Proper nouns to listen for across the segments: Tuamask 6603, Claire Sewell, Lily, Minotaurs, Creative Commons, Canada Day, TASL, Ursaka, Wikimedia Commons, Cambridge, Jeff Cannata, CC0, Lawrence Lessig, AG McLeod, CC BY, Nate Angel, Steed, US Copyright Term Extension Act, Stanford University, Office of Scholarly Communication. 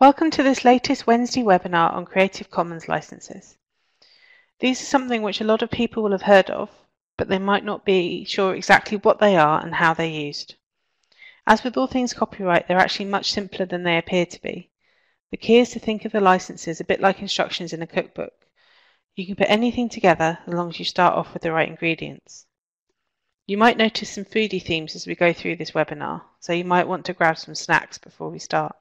Welcome to this latest Wednesday webinar on Creative Commons licenses. These are something which a lot of people will have heard of, but they might not be sure exactly what they are and how they're used. As with all things copyright, they're actually much simpler than they appear to be. The key is to think of the licenses a bit like instructions in a cookbook. You can put anything together as long as you start off with the right ingredients. You might notice some foodie themes as we go through this webinar, so you might want to grab some snacks before we start.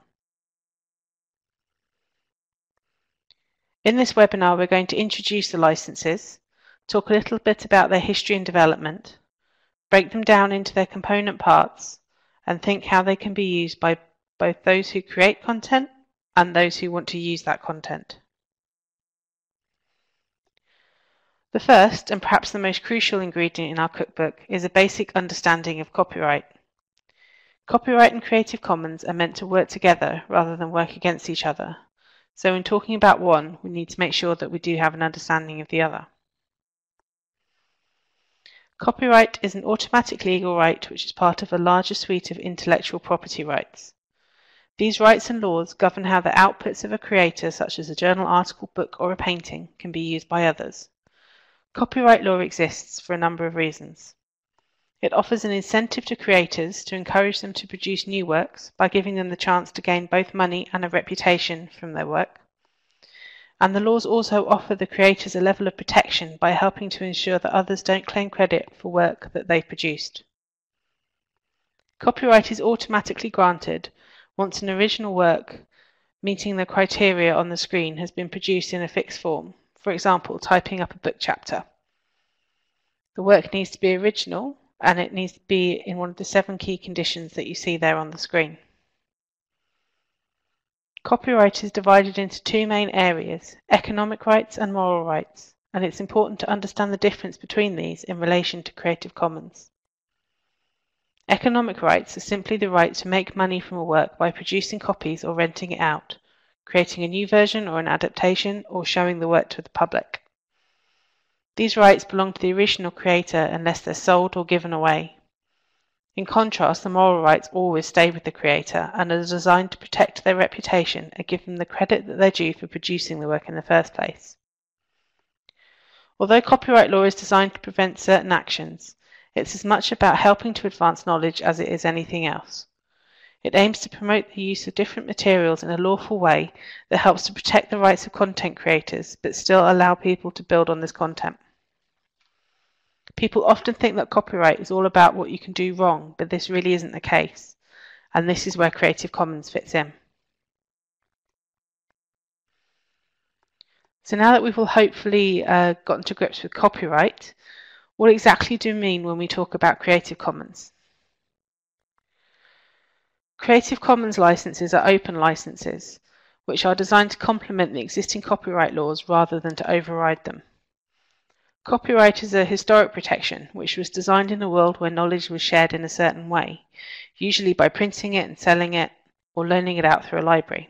In this webinar, we're going to introduce the licenses, talk a little bit about their history and development, break them down into their component parts, and think how they can be used by both those who create content and those who want to use that content. The first, and perhaps the most crucial ingredient in our cookbook, is a basic understanding of copyright. Copyright and Creative Commons are meant to work together rather than work against each other. So in talking about one, we need to make sure that we do have an understanding of the other. Copyright is an automatic legal right which is part of a larger suite of intellectual property rights. These rights and laws govern how the outputs of a creator, such as a journal article, book, or a painting, can be used by others. Copyright law exists for a number of reasons. It offers an incentive to creators to encourage them to produce new works by giving them the chance to gain both money and a reputation from their work. And the laws also offer the creators a level of protection by helping to ensure that others don't claim credit for work that they've produced. Copyright is automatically granted once an original work meeting the criteria on the screen has been produced in a fixed form. For example, typing up a book chapter. The work needs to be original and it needs to be in one of the 7 key conditions that you see there on the screen. Copyright is divided into 2 main areas, economic rights and moral rights, and it's important to understand the difference between these in relation to Creative Commons. Economic rights are simply the right to make money from a work by producing copies or renting it out, creating a new version or an adaptation, or showing the work to the public. These rights belong to the original creator unless they're sold or given away. In contrast, the moral rights always stay with the creator and are designed to protect their reputation and give them the credit that they're due for producing the work in the first place. Although copyright law is designed to prevent certain actions, it's as much about helping to advance knowledge as it is anything else. It aims to promote the use of different materials in a lawful way that helps to protect the rights of content creators, but still allow people to build on this content. People often think that copyright is all about what you can do wrong, but this really isn't the case. And this is where Creative Commons fits in. So now that we've all hopefully gotten to grips with copyright, what exactly do we mean when we talk about Creative Commons? Creative Commons licenses are open licenses, which are designed to complement the existing copyright laws rather than to override them. Copyright is a historic protection, which was designed in a world where knowledge was shared in a certain way, usually by printing it and selling it, or loaning it out through a library.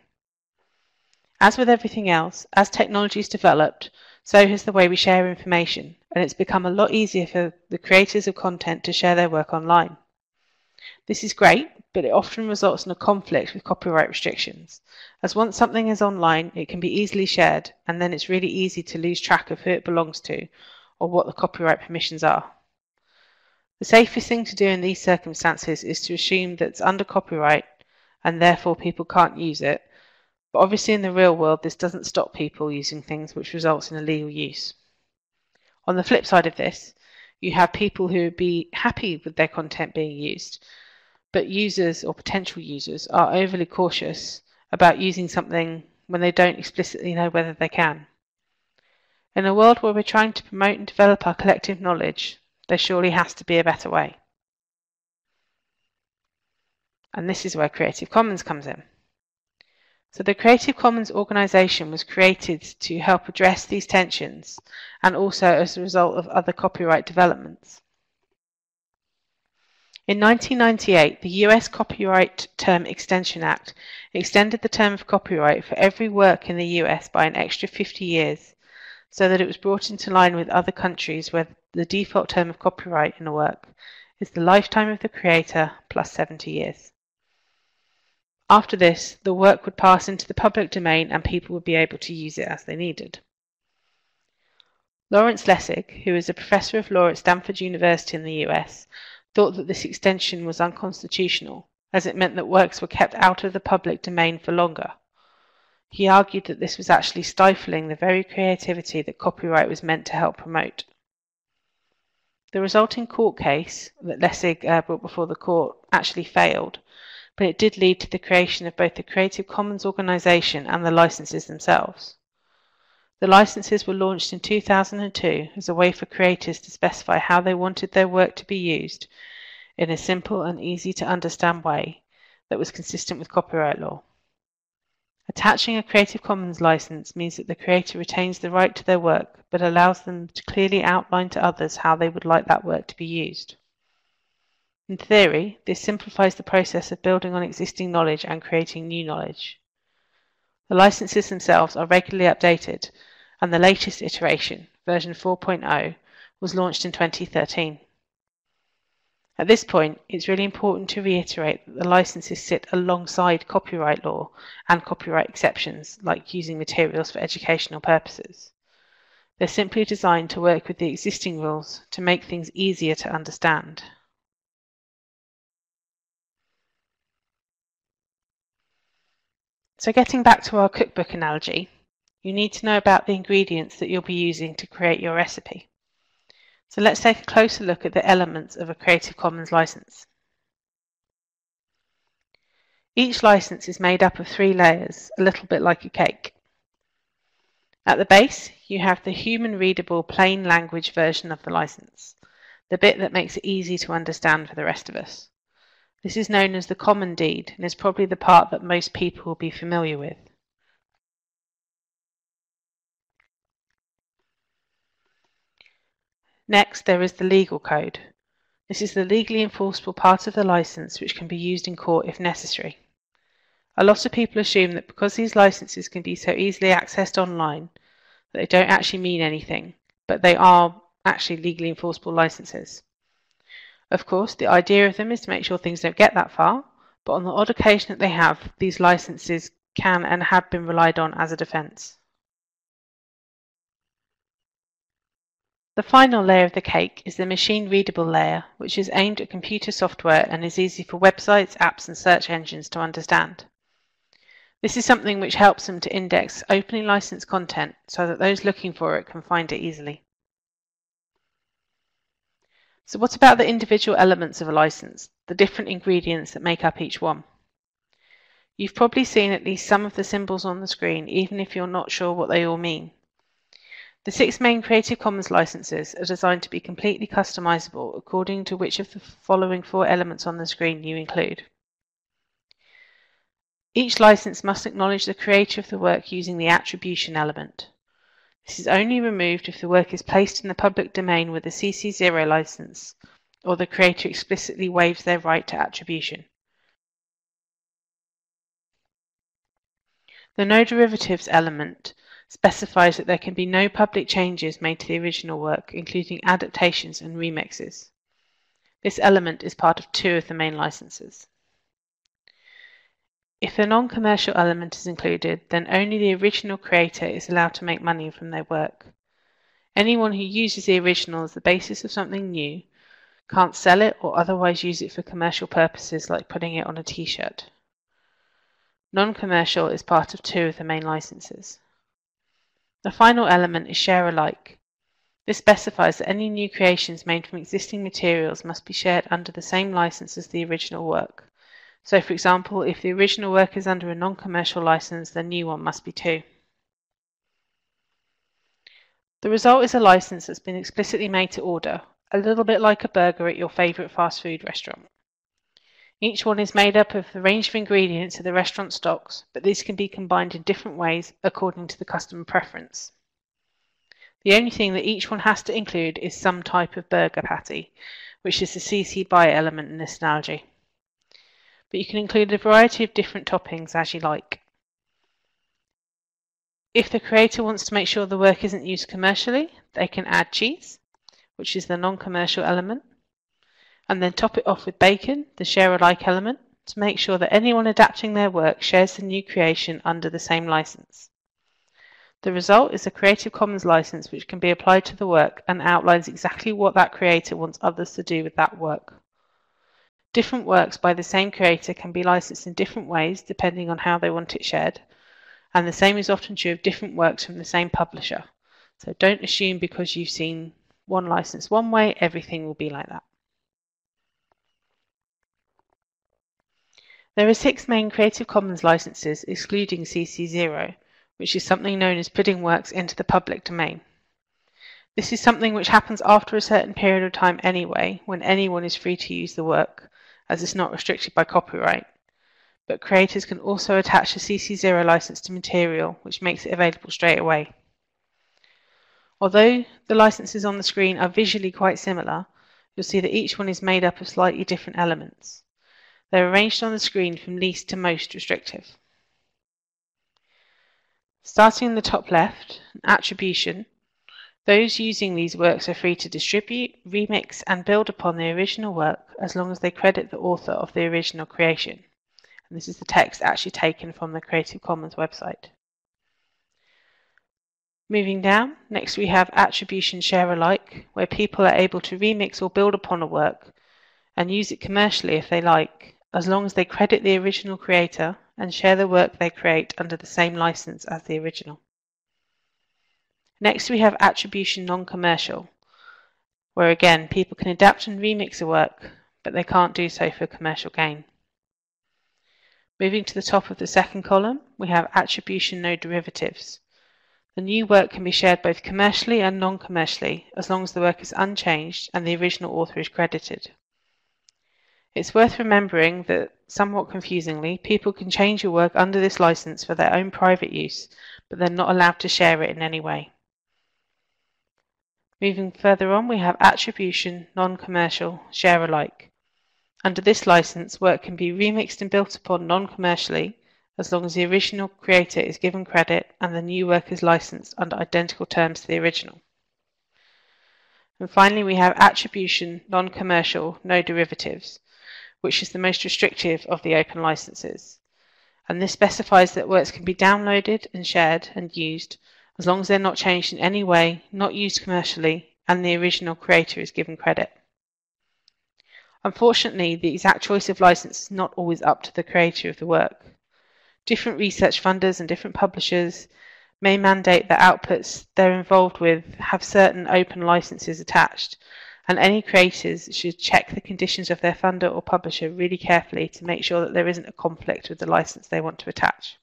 As with everything else, as technology's developed, so has the way we share information, and it's become a lot easier for the creators of content to share their work online. This is great, but it often results in a conflict with copyright restrictions, as once something is online, it can be easily shared, and then it's really easy to lose track of who it belongs to or what the copyright permissions are. The safest thing to do in these circumstances is to assume that it's under copyright and therefore people can't use it, but obviously in the real world this doesn't stop people using things which results in illegal use. On the flip side of this, you have people who would be happy with their content being used, but users or potential users are overly cautious about using something when they don't explicitly know whether they can. In a world where we're trying to promote and develop our collective knowledge, there surely has to be a better way. And this is where Creative Commons comes in. So the Creative Commons organization was created to help address these tensions and also as a result of other copyright developments. In 1998, the US Copyright Term Extension Act extended the term of copyright for every work in the US by an extra 50 years, so that it was brought into line with other countries where the default term of copyright in a work is the lifetime of the creator plus 70 years. After this, the work would pass into the public domain and people would be able to use it as they needed. Lawrence Lessig, who is a professor of law at Stanford University in the US, thought that this extension was unconstitutional, as it meant that works were kept out of the public domain for longer. He argued that this was actually stifling the very creativity that copyright was meant to help promote. The resulting court case that Lessig brought before the court actually failed, but it did lead to the creation of both the Creative Commons organization and the licenses themselves. The licenses were launched in 2002 as a way for creators to specify how they wanted their work to be used in a simple and easy to understand way that was consistent with copyright law. Attaching a Creative Commons license means that the creator retains the right to their work, but allows them to clearly outline to others how they would like that work to be used. In theory, this simplifies the process of building on existing knowledge and creating new knowledge. The licenses themselves are regularly updated, and the latest iteration, version 4.0, was launched in 2013. At this point, it's really important to reiterate that the licenses sit alongside copyright law and copyright exceptions, like using materials for educational purposes. They're simply designed to work with the existing rules to make things easier to understand. So getting back to our cookbook analogy, you need to know about the ingredients that you'll be using to create your recipe. So let's take a closer look at the elements of a Creative Commons license. Each license is made up of three layers, a little bit like a cake. At the base, you have the human-readable, plain language version of the license, the bit that makes it easy to understand for the rest of us. This is known as the common deed and is probably the part that most people will be familiar with. Next, there is the legal code. This is the legally enforceable part of the license which can be used in court if necessary. A lot of people assume that because these licenses can be so easily accessed online, that they don't actually mean anything, but they are actually legally enforceable licenses. Of course, the idea of them is to make sure things don't get that far, but on the odd occasion that they have, these licenses can and have been relied on as a defence. The final layer of the cake is the machine-readable layer, which is aimed at computer software and is easy for websites, apps and search engines to understand. This is something which helps them to index openly licensed content so that those looking for it can find it easily. So what about the individual elements of a license, the different ingredients that make up each one? You've probably seen at least some of the symbols on the screen, even if you're not sure what they all mean. The six main Creative Commons licenses are designed to be completely customizable according to which of the following four elements on the screen you include. Each license must acknowledge the creator of the work using the attribution element. This is only removed if the work is placed in the public domain with a CC0 license, or the creator explicitly waives their right to attribution. The no derivatives element specifies that there can be no public changes made to the original work, including adaptations and remixes. This element is part of two of the main licenses. If a non-commercial element is included, then only the original creator is allowed to make money from their work. Anyone who uses the original as the basis of something new can't sell it or otherwise use it for commercial purposes like putting it on a t-shirt. Non-commercial is part of two of the main licenses. The final element is share alike. This specifies that any new creations made from existing materials must be shared under the same license as the original work. So, for example, if the original work is under a non-commercial license, the new one must be too. The result is a license that's been explicitly made to order, a little bit like a burger at your favourite fast food restaurant. Each one is made up of the range of ingredients of the restaurant stocks, but these can be combined in different ways according to the customer preference. The only thing that each one has to include is some type of burger patty, which is the CC BY element in this analogy. But you can include a variety of different toppings as you like. If the creator wants to make sure the work isn't used commercially, they can add cheese, which is the non-commercial element, and then top it off with bacon, the share-alike element, to make sure that anyone adapting their work shares the new creation under the same license. The result is a Creative Commons license which can be applied to the work and outlines exactly what that creator wants others to do with that work. Different works by the same creator can be licensed in different ways depending on how they want it shared, and the same is often true of different works from the same publisher. So don't assume because you've seen one license one way, everything will be like that. There are 6 main Creative Commons licenses, excluding CC0, which is something known as putting works into the public domain. This is something which happens after a certain period of time anyway, when anyone is free to use the work, as it's not restricted by copyright. But creators can also attach a CC0 license to material, which makes it available straight away. Although the licenses on the screen are visually quite similar, you'll see that each one is made up of slightly different elements. They're arranged on the screen from least to most restrictive. Starting in the top left, attribution, those using these works are free to distribute, remix and build upon the original work as long as they credit the author of the original creation. And this is the text actually taken from the Creative Commons website. Moving down, next we have attribution share alike, where people are able to remix or build upon a work and use it commercially if they like, as long as they credit the original creator and share the work they create under the same license as the original. Next we have attribution non-commercial, where again people can adapt and remix a work, but they can't do so for commercial gain. Moving to the top of the second column, we have attribution no derivatives. The new work can be shared both commercially and non-commercially, as long as the work is unchanged and the original author is credited. It's worth remembering that, somewhat confusingly, people can change a work under this license for their own private use, but they're not allowed to share it in any way. Moving further on, we have attribution, non-commercial, share alike. Under this license, work can be remixed and built upon non-commercially, as long as the original creator is given credit and the new work is licensed under identical terms to the original. And finally, we have attribution, non-commercial, no derivatives, which is the most restrictive of the open licenses. And this specifies that works can be downloaded and shared and used as long as they're not changed in any way, not used commercially, and the original creator is given credit. Unfortunately, the exact choice of license is not always up to the creator of the work. Different research funders and different publishers may mandate that outputs they're involved with have certain open licenses attached, and any creators should check the conditions of their funder or publisher really carefully to make sure that there isn't a conflict with the license they want to attach.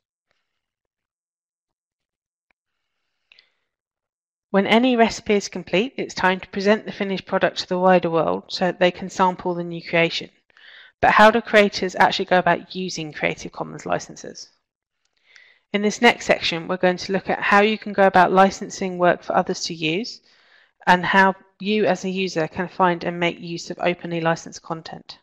When any recipe is complete, it's time to present the finished product to the wider world so that they can sample the new creation. But how do creators actually go about using Creative Commons licenses? In this next section, we're going to look at how you can go about licensing work for others to use, and how you as a user can find and make use of openly licensed content.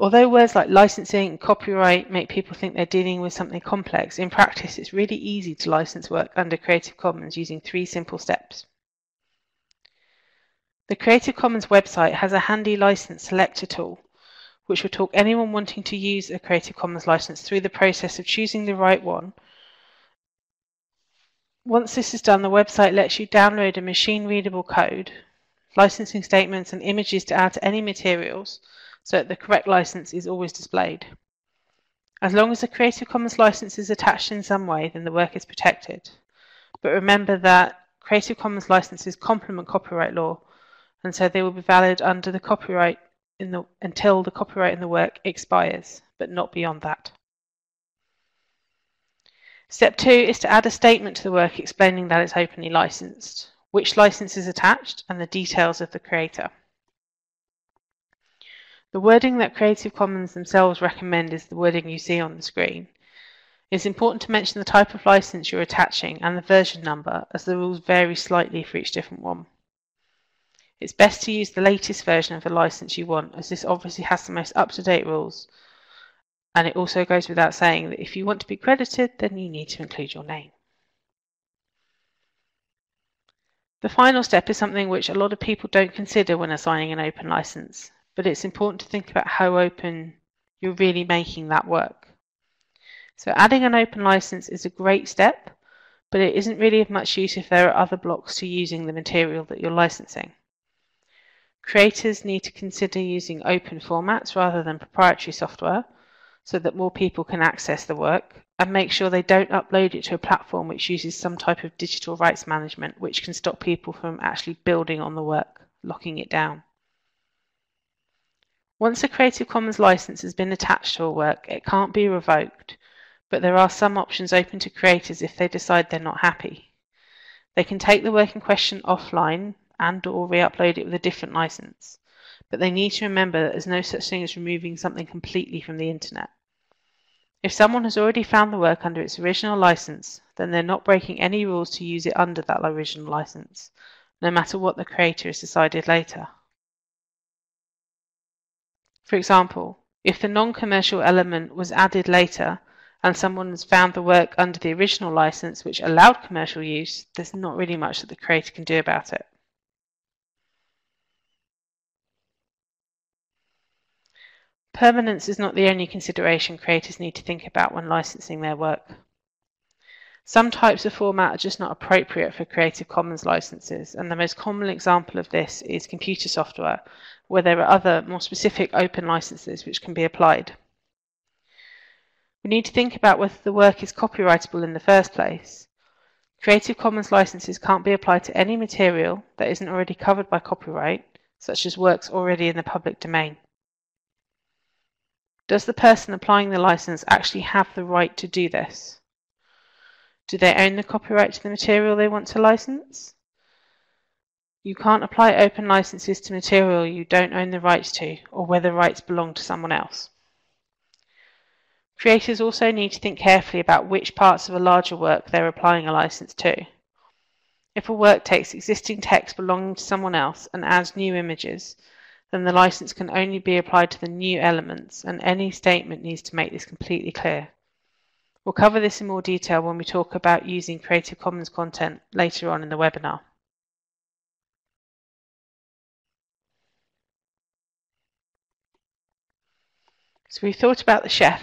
Although words like licensing and copyright make people think they're dealing with something complex, in practice it's really easy to license work under Creative Commons using 3 simple steps. The Creative Commons website has a handy license selector tool, which will talk anyone wanting to use a Creative Commons license through the process of choosing the right one. Once this is done, the website lets you download a machine-readable code, licensing statements and images to add to any materials, so that the correct license is always displayed. As long as the Creative Commons license is attached in some way, then the work is protected. But remember that Creative Commons licenses complement copyright law, and so they will be valid under the copyright until the copyright in the work expires, but not beyond that. Step 2 is to add a statement to the work explaining that it's openly licensed, which license is attached, and the details of the creator. The wording that Creative Commons themselves recommend is the wording you see on the screen. It's important to mention the type of license you're attaching and the version number, as the rules vary slightly for each different one. It's best to use the latest version of the license you want, as this obviously has the most up-to-date rules, and it also goes without saying that if you want to be credited, then you need to include your name. The final step is something which a lot of people don't consider when assigning an open license, but it's important to think about how open you're really making that work. So adding an open license is a great step, but it isn't really of much use if there are other blocks to using the material that you're licensing. Creators need to consider using open formats rather than proprietary software so that more people can access the work, and make sure they don't upload it to a platform which uses some type of digital rights management, which can stop people from actually building on the work, locking it down. Once a Creative Commons license has been attached to a work, it can't be revoked, but there are some options open to creators if they decide they're not happy. They can take the work in question offline and/or re-upload it with a different license, but they need to remember that there's no such thing as removing something completely from the internet. If someone has already found the work under its original license, then they're not breaking any rules to use it under that original license, no matter what the creator has decided later. For example, if the non-commercial element was added later and someone has found the work under the original license which allowed commercial use, there's not really much that the creator can do about it. Permanence is not the only consideration creators need to think about when licensing their work. Some types of format are just not appropriate for Creative Commons licenses, and the most common example of this is computer software, where there are other more specific open licenses which can be applied. We need to think about whether the work is copyrightable in the first place. Creative Commons licenses can't be applied to any material that isn't already covered by copyright, such as works already in the public domain. Does the person applying the license actually have the right to do this? Do they own the copyright to the material they want to license? You can't apply open licenses to material you don't own the rights to, or where the rights belong to someone else. Creators also need to think carefully about which parts of a larger work they're applying a license to. If a work takes existing text belonging to someone else and adds new images, then the license can only be applied to the new elements, and any statement needs to make this completely clear. We'll cover this in more detail when we talk about using Creative Commons content later on in the webinar. So we thought about the chef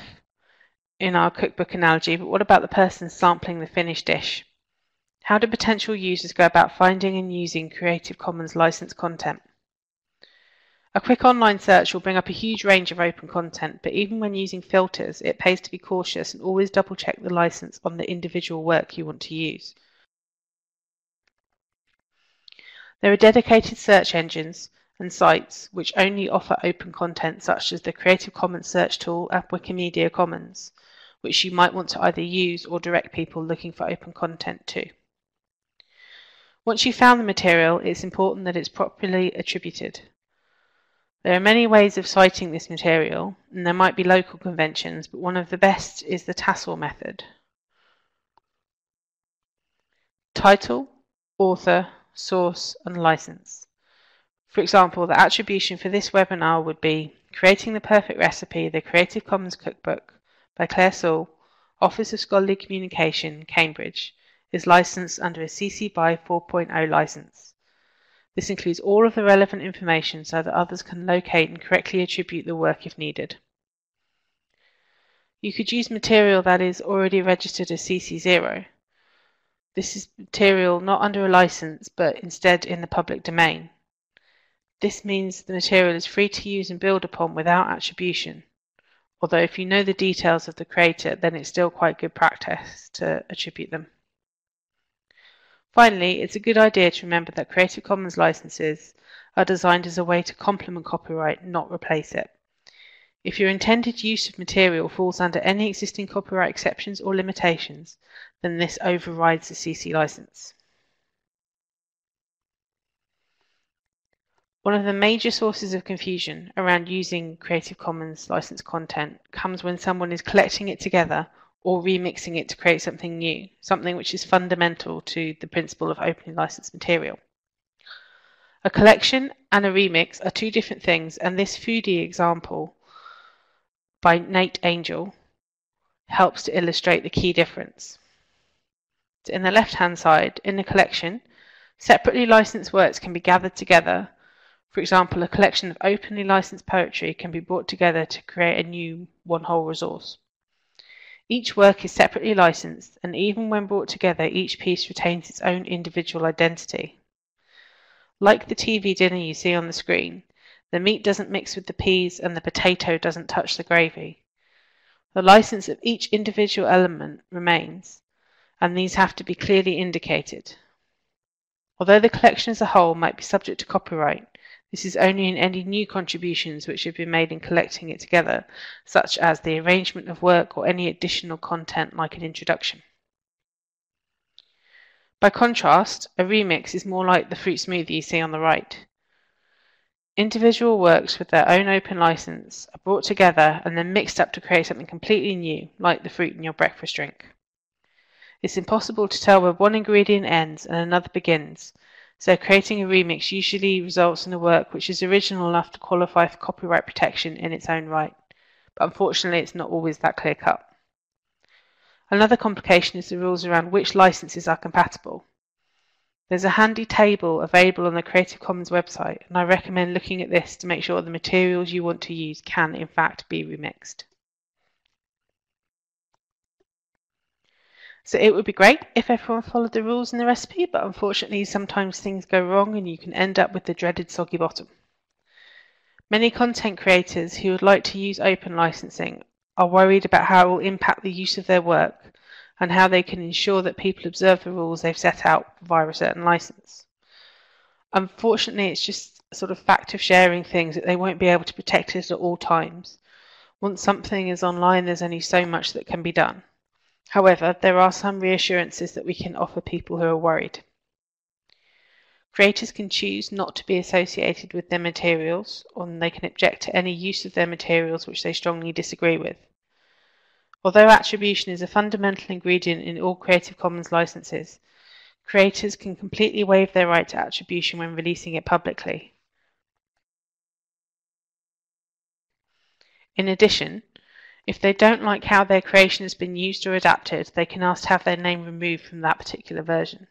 in our cookbook analogy, but what about the person sampling the finished dish? How do potential users go about finding and using Creative Commons licensed content? A quick online search will bring up a huge range of open content, but even when using filters, it pays to be cautious and always double-check the license on the individual work you want to use. There are dedicated search engines and sites which only offer open content, such as the Creative Commons search tool and Wikimedia Commons, which you might want to either use or direct people looking for open content to. Once you've found the material, it's important that it's properly attributed. There are many ways of citing this material, and there might be local conventions, but one of the best is the TASL method. Title, author, source, and license. For example, the attribution for this webinar would be Creating the Perfect Recipe, the Creative Commons Cookbook by Claire Sewell, Office of Scholarly Communication, Cambridge, is licensed under a CC BY 4.0 license. This includes all of the relevant information so that others can locate and correctly attribute the work if needed. You could use material that is already registered as CC0. This is material not under a license, but instead in the public domain. This means the material is free to use and build upon without attribution, although if you know the details of the creator, then it's still quite good practice to attribute them. Finally, it's a good idea to remember that Creative Commons licenses are designed as a way to complement copyright, not replace it. If your intended use of material falls under any existing copyright exceptions or limitations, then this overrides the CC license. One of the major sources of confusion around using Creative Commons licensed content comes when someone is collecting it together or remixing it to create something new, something which is fundamental to the principle of openly licensed material. A collection and a remix are two different things, and this foodie example by Nate Angel helps to illustrate the key difference. So in the left-hand side, in the collection, separately licensed works can be gathered together For example, a collection of openly licensed poetry can be brought together to create a new one-whole resource. Each work is separately licensed, and even when brought together, each piece retains its own individual identity. Like the TV dinner you see on the screen, the meat doesn't mix with the peas and the potato doesn't touch the gravy. The license of each individual element remains, and these have to be clearly indicated. Although the collection as a whole might be subject to copyright, this is only in any new contributions which have been made in collecting it together, such as the arrangement of work or any additional content like an introduction. By contrast, a remix is more like the fruit smoothie you see on the right. Individual works with their own open license are brought together and then mixed up to create something completely new, like the fruit in your breakfast drink. It's impossible to tell where one ingredient ends and another begins, so creating a remix usually results in a work which is original enough to qualify for copyright protection in its own right, but unfortunately it's not always that clear-cut. Another complication is the rules around which licenses are compatible. There's a handy table available on the Creative Commons website, and I recommend looking at this to make sure the materials you want to use can in fact be remixed. So it would be great if everyone followed the rules in the recipe, but unfortunately sometimes things go wrong and you can end up with the dreaded soggy bottom. Many content creators who would like to use open licensing are worried about how it will impact the use of their work and how they can ensure that people observe the rules they've set out via a certain license. Unfortunately, it's just a sort of fact of sharing things that they won't be able to protect it at all times. Once something is online, there's only so much that can be done. However, there are some reassurances that we can offer people who are worried. Creators can choose not to be associated with their materials, or they can object to any use of their materials which they strongly disagree with. Although attribution is a fundamental ingredient in all Creative Commons licenses, creators can completely waive their right to attribution when releasing it publicly. In addition, if they don't like how their creation has been used or adapted, they can ask to have their name removed from that particular version.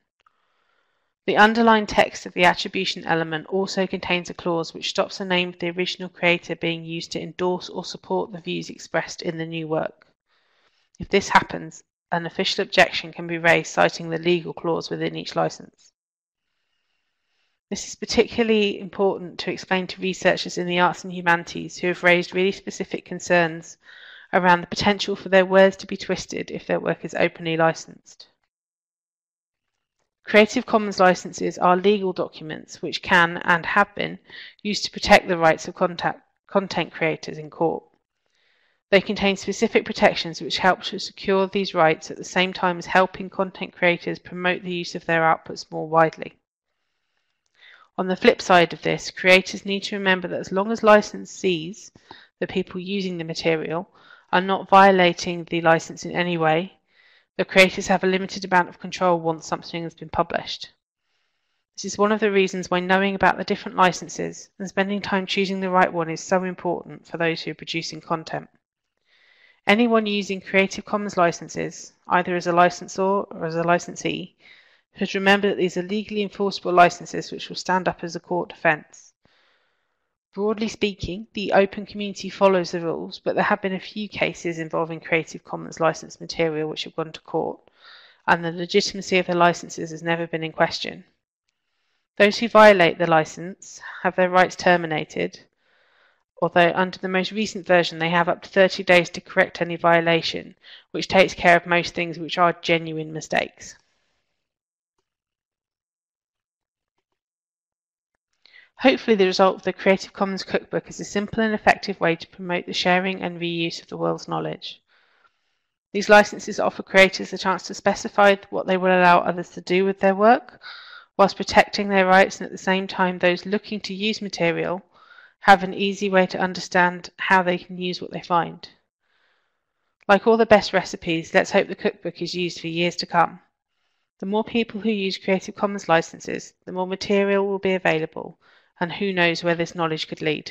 The underlying text of the attribution element also contains a clause which stops the name of the original creator being used to endorse or support the views expressed in the new work. If this happens, an official objection can be raised citing the legal clause within each license. This is particularly important to explain to researchers in the arts and humanities who have raised really specific concerns around the potential for their words to be twisted if their work is openly licensed. Creative Commons licenses are legal documents which can, and have been, used to protect the rights of content creators in court. They contain specific protections which help to secure these rights at the same time as helping content creators promote the use of their outputs more widely. On the flip side of this, creators need to remember that as long as licensees, the people using the material, are not violating the license in any way, the creators have a limited amount of control once something has been published. This is one of the reasons why knowing about the different licenses and spending time choosing the right one is so important for those who are producing content. Anyone using Creative Commons licenses, either as a licensor or as a licensee, should remember that these are legally enforceable licenses which will stand up as a court defence. Broadly speaking, the open community follows the rules, but there have been a few cases involving Creative Commons licensed material which have gone to court, and the legitimacy of the licenses has never been in question. Those who violate the license have their rights terminated, although under the most recent version they have up to 30 days to correct any violation, which takes care of most things which are genuine mistakes. Hopefully the result of the Creative Commons Cookbook is a simple and effective way to promote the sharing and reuse of the world's knowledge. These licenses offer creators the chance to specify what they will allow others to do with their work, whilst protecting their rights, and at the same time those looking to use material have an easy way to understand how they can use what they find. Like all the best recipes, let's hope the cookbook is used for years to come. The more people who use Creative Commons licenses, the more material will be available, and who knows where this knowledge could lead.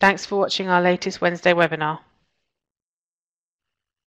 Thanks for watching our latest Wednesday webinar.